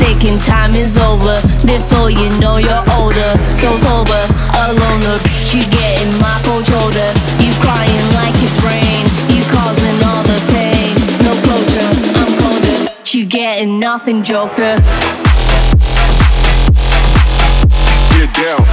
ticking, time is over. Before you know you're older, so sober, alone, the bitch, you getting my cold shoulder. You crying like it's rain, you causing all the pain. No closure, I'm colder, you getting nothing, joker. Get down.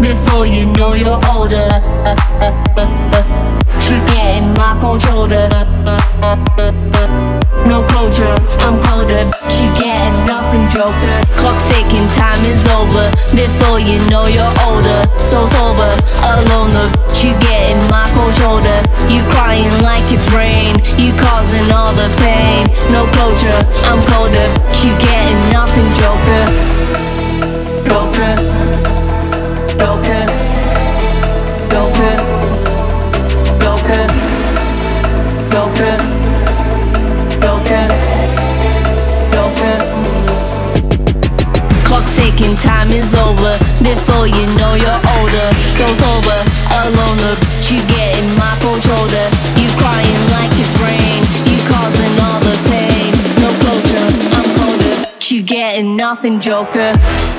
Before you know you're older, you're getting my cold shoulder. No closure, I'm colder, she getting nothing, joker. Clock's ticking, time is over. Before you know you're older, so sober, alone, you getting my cold shoulder. You crying like it's rain, you causing all the pain. No closure, I'm colder, you getting nothing, joker. Clock's ticking, time is over. Before you know you're older, so sober, alone, you getting my cold shoulder. You crying like it's rain, you causing all the pain. No closure, I'm colder, you getting nothing, joker.